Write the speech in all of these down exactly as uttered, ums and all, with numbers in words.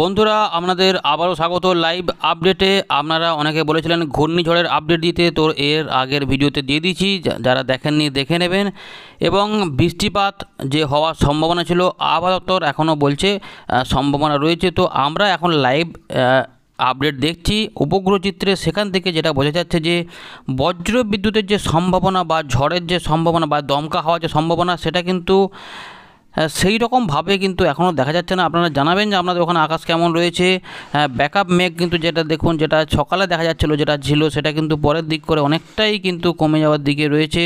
বন্ধুরা আপনাদের আবারও স্বাগত লাইভ আপডেটে। আপনারা অনেকে বলেছিলেন ঘূর্ণিঝড়ের আপডেট দিতে, তো এর আগের ভিডিওতে দিয়ে দিয়েছি, যারা দেখেননি দেখে নেবেন। এবং বৃষ্টিপাত যে হওয়ার সম্ভাবনা ছিল আবহাওয়া দপ্তর এখনও বলছে সম্ভাবনা রয়েছে। তো আমরা এখন লাইভ আপডেট দেখছি উপগ্রহ চিত্রে, সেখান থেকে যেটা বোঝা যাচ্ছে যে বজ্র বিদ্যুতের যে সম্ভাবনা বা ঝড়ের যে সম্ভাবনা বা দমকা হওয়ার যে সম্ভাবনা সেটা কিন্তু সেই রকমভাবে কিন্তু এখনও দেখা যাচ্ছে না। আপনারা জানাবেন যে আপনাদের ওখানে আকাশ কেমন রয়েছে। ব্যাকআপ মেঘ কিন্তু যেটা দেখুন, যেটা সকালে দেখা যাচ্ছিল, যেটা ছিল সেটা কিন্তু পরের দিক করে অনেকটাই কিন্তু কমে যাওয়ার দিকে রয়েছে।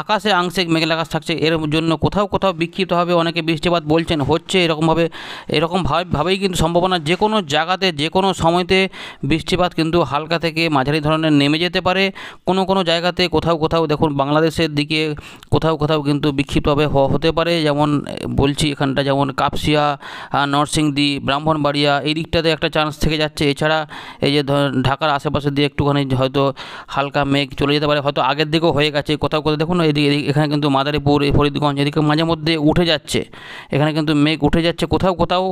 আকাশে আংশিক মেঘলা আকাশ থাকছে, এর জন্য কোথাও কোথাও বিক্ষিপ্ত হবে, অনেকে বৃষ্টিপাত বলছেন হচ্ছে। এরকমভাবে এরকমভাবেই কিন্তু সম্ভাবনা, যে কোনো জায়গাতে যে কোনো সময়তে বৃষ্টিপাত কিন্তু হালকা থেকে মাঝারি ধরনের নেমে যেতে পারে। কোনো কোনো জায়গাতে কোথাও কোথাও দেখুন বাংলাদেশের দিকে কোথাও কোথাও কিন্তু বিক্ষিপ্তভাবে হতে পারে। যেমন বলছি এখানটা যেমন কাপসিয়া, নরসিংদী, ব্রাহ্মণবাড়িয়া এই দিকটাতে একটা চান্স থেকে যাচ্ছে। এছাড়া এই যে ঢাকার আশেপাশে দিয়ে একটুখানি হয়তো হালকা মেঘ চলে যেতে পারে, হয়তো আগের দিকেও হয়ে গেছে কোথাও কোথাও। দেখুন এদিকে এখানে কিন্তু মাদারীপুর, ফরিদগঞ্জ এদিকে মাঝে মধ্যে উঠে যাচ্ছে, এখানে কিন্তু মেঘ উঠে যাচ্ছে কোথাও কোথাও,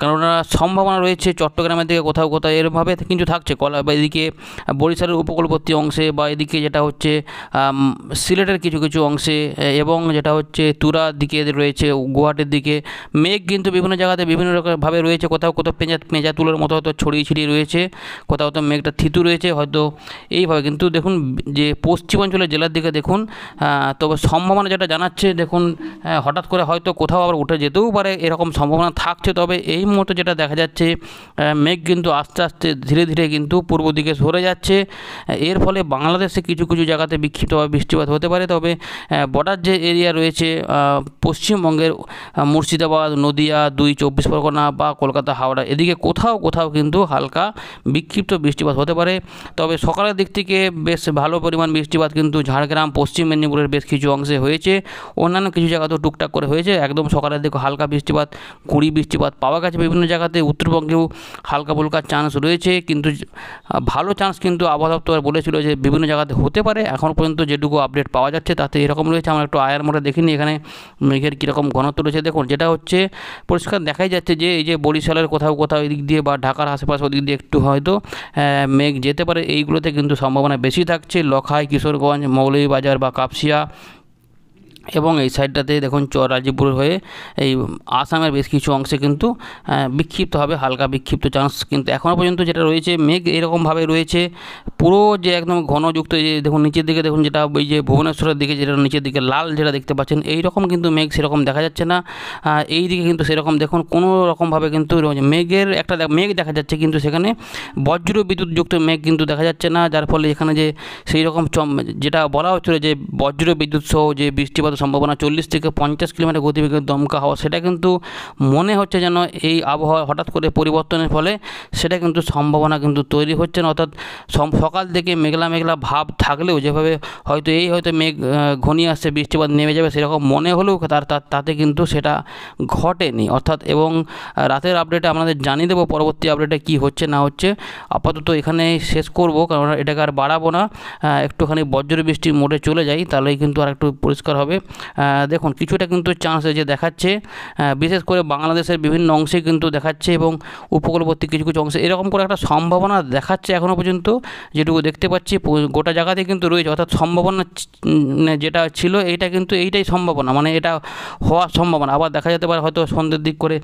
কেননা সম্ভাবনা রয়েছে। চট্টগ্রামের দিকে কোথাও কোথাও এরভাবে কিন্তু থাকছে, কলা বা এদিকে বরিশালের উপকূলবর্তী অংশে বা এদিকে যেটা হচ্ছে সিলেটের কিছু কিছু অংশে এবং যেটা হচ্ছে তুরার দিকে রয়েছে, গুয়াহাটির দিকে মেঘ কিন্তু বিভিন্ন জায়গাতে বিভিন্ন রকমভাবে রয়েছে। কোথাও কোথাও পেঁজা পেঁজা তুলোর মতো হয়তো ছড়িয়ে ছিটিয়ে রয়েছে, কোথাও হয়তো মেঘটা থিতু রয়েছে হয়তো এইভাবে। কিন্তু দেখুন যে পশ্চিমাঞ্চলের জেলার দিকে দেখুন, তবে সম্ভাবনা যেটা জানাচ্ছে দেখুন হঠাৎ করে হয়তো কোথাও আবার উঠে যেতেও পারে, এরকম সম্ভাবনা থাকছে। তবে এই মুহূর্তে যেটা দেখা যাচ্ছে মেঘ কিন্তু আস্তে আস্তে ধীরে ধীরে কিন্তু পূর্ব দিকে সরে যাচ্ছে। এর ফলে বাংলাদেশে কিছু কিছু জায়গাতে বিক্ষিপ্তভাবে বৃষ্টিপাত হতে পারে। তবে বর্ডার যে এরিয়া রয়েছে পশ্চিমবঙ্গের মুর্শিদাবাদ, নদিয়া, দুই চব্বিশ পরগনা বা কলকাতা, হাওড়া এদিকে কোথাও কোথাও কিন্তু হালকা বিক্ষিপ্ত বৃষ্টিপাত হতে পারে। তবে সকালের দিক থেকে বেশ ভালো পরিমাণ বৃষ্টিপাত কিন্তু ঝাড়গ্রাম, পশ্চিম মেদিনীপুরের বেশ কিছু অংশে হয়েছে, অন্যান্য কিছু জায়গাতেও টুকটাক করে হয়েছে। একদম সকালের দিকে হালকা বৃষ্টিপাত, কুড়ি বৃষ্টিপাত পাওয়া গেছে বিভিন্ন জায়গাতে। উত্তরবঙ্গেও হালকা ফুলকা চান্স রয়েছে, কিন্তু ভালো চান্স কিন্তু আবহাওয়া দপ্তর বলেছিল যে বিভিন্ন জায়গাতে হতে পারে। এখন পর্যন্ত যেটুকু আপডেট পাওয়া যাচ্ছে তাতে এরকম রয়েছে। আমরা একটু আয়ার মোটা দেখিনি এখানে মেঘের কীরকম ঘনত্ব রয়েছে। দেখুন যেটা হচ্ছে পরিষ্কার দেখাই যাচ্ছে যে এই যে বরিশালের কোথাও কোথাও এদিক দিয়ে বা ঢাকার আশেপাশে ওদিক দিয়ে একটু হয়তো মেঘ যেতে পারে, এইগুলোতে কিন্তু সম্ভাবনা বেশি থাকছে। লখাই, কিশোরগঞ্জ, মৌলভীবাজার বা কাপসিয়া এবং এই সাইডটাতে দেখুন চরাজিপুর হয়ে এই আসামের বেশ কিছু অংশে কিন্তু বিক্ষিপ্ত হবে, হালকা বিক্ষিপ্ত চান্স কিন্তু এখনও পর্যন্ত যেটা রয়েছে। মেঘ এরকমভাবে রয়েছে পুরো যে একদম ঘনযুক্ত, যে দেখুন নিচের দিকে দেখুন যেটা ওই যে ভুবনেশ্বরের দিকে যেটা নিচের দিকে লাল যেটা দেখতে পাচ্ছেন এই রকম কিন্তু মেঘ সেরকম দেখা যাচ্ছে না। এই দিকে কিন্তু সেরকম দেখুন কোনো রকমভাবে কিন্তু মেঘের একটা মেঘ দেখা যাচ্ছে, কিন্তু সেখানে বজ্র বিদ্যুৎযুক্ত মেঘ কিন্তু দেখা যাচ্ছে না, যার ফলে এখানে যে সেই রকম যেটা বলা হচ্ছিল যে বজ্র বিদ্যুৎ সহ যে বৃষ্টিপাত সম্ভাবনা চল্লিশ থেকে পঞ্চাশ কিলোমিটার গতিবেগের দমকা হওয়া, সেটা কিন্তু মনে হচ্ছে যেন এই আবহাওয়া হঠাৎ করে পরিবর্তনের ফলে সেটা কিন্তু সম্ভাবনা কিন্তু তৈরি হচ্ছে না। অর্থাৎ সকাল থেকে মেঘলা মেঘলা ভাব থাকলেও যেভাবে হয়তো এই হয়তো মেঘ ঘনিয়ে আসছে বৃষ্টিপাত নেমে যাবে সেরকম মনে হলেও তার তাতে কিন্তু সেটা ঘটেনি। অর্থাৎ এবং রাতের আপডেটে আপনাদের জানিয়ে দেবো পরবর্তী আপডেটে কি হচ্ছে না হচ্ছে। আপাতত এখানে শেষ করব, কারণ এটাকে আর বাড়াবো না। একটুখানি বজ্র বৃষ্টির মোড়ে চলে যাই, তাহলেই কিন্তু আর একটু পরিষ্কার হবে। দেখুন কিছুটা কিন্তু চান্স যে দেখাচ্ছে, বিশেষ করে বাংলাদেশের বিভিন্ন অংশে কিন্তু দেখাচ্ছে এবং উপকূলবর্তী কিছু কিছু অংশে এরকম করে একটা সম্ভাবনা দেখাচ্ছে এখনও পর্যন্ত, যেটুকু দেখতে পাচ্ছি গোটা জায়গাতেই কিন্তু রয়েছে। অর্থাৎ সম্ভাবনা যেটা ছিল এইটা কিন্তু এইটাই সম্ভাবনা, মানে এটা হওয়ার সম্ভাবনা। আবার দেখা যেতে পারে হয়তো সন্ধ্যের দিক করে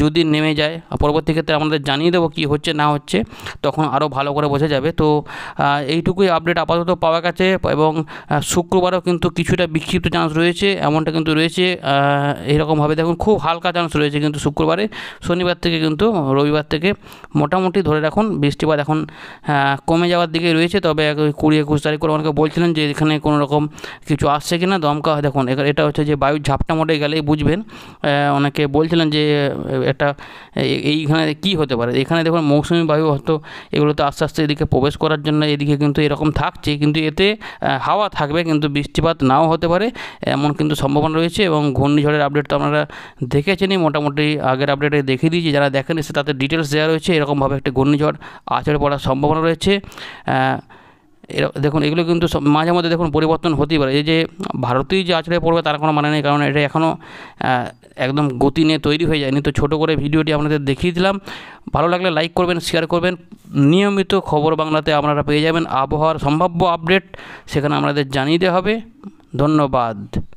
যদি নেমে যায়, পরবর্তী ক্ষেত্রে আমাদের জানিয়ে দেবো কী হচ্ছে না হচ্ছে, তখন আরও ভালো করে বোঝা যাবে। তো এইটুকুই আপডেট আপাতত পাওয়া গেছে। এবং শুক্রবারও কিন্তু কিছুটা বিক্ষিপ্ত চান্স রয়েছে এমনটা কিন্তু রয়েছে, এরকমভাবে দেখুন খুব হালকা চান্স রয়েছে কিন্তু শুক্রবারে। শনিবার থেকে কিন্তু রবিবার থেকে মোটামুটি ধরে রাখুন বৃষ্টিপাত এখন কমে যাওয়ার দিকে রয়েছে। তবে কুড়ি একুশ তারিখ করে অনেকে বলছিলেন যে এখানে কোনো রকম কিছু আসছে কি না দমকা। দেখুন এটা হচ্ছে যে বায়ুর ঝাপটা মোটে গেলেই বুঝবেন, অনেকে বলছিলেন যে এটা এইখানে কি হতে পারে। এখানে দেখুন মৌসুমি বায়ু হয়তো এগুলো তো আস্তে আস্তে এদিকে প্রবেশ করার জন্য এদিকে কিন্তু এরকম থাকছে, কিন্তু এতে হাওয়া থাকবে কিন্তু বৃষ্টিপাত নাও হতে পারে এমন কিন্তু সম্ভাবনা রয়েছে। এবং ঘূর্ণিঝড়ের আপডেট তো আপনারা দেখেছেনই মোটামুটি, আগের আপডেটে দেখিয়ে দিয়েছি, যারা দেখেন এসে তাদের ডিটেলস দেওয়া রয়েছে। এরকমভাবে একটা ঘূর্ণিঝড় আছড়ে পড়ার সম্ভাবনা রয়েছে। দেখুন এগুলো কিন্তু মাঝে মধ্যে দেখুন পরিবর্তন হতেই পারে। এই যে ভারতীয় যে আছড়ে পড়বে তার কোনো মানে নেই, কারণ এটা এখনও একদম গতি নিয়ে তৈরি হয়ে যায়নি। তো ছোটো করে ভিডিওটি আপনাদের দেখিয়ে দিলাম, ভালো লাগলে লাইক করবেন, শেয়ার করবেন। নিয়মিত খবর বাংলাতে আপনারা পেয়ে যাবেন আবহাওয়ার সম্ভাব্য আপডেট, সেখানে আপনাদের জানিয়ে দেওয়া হবে। ধন্যবাদ।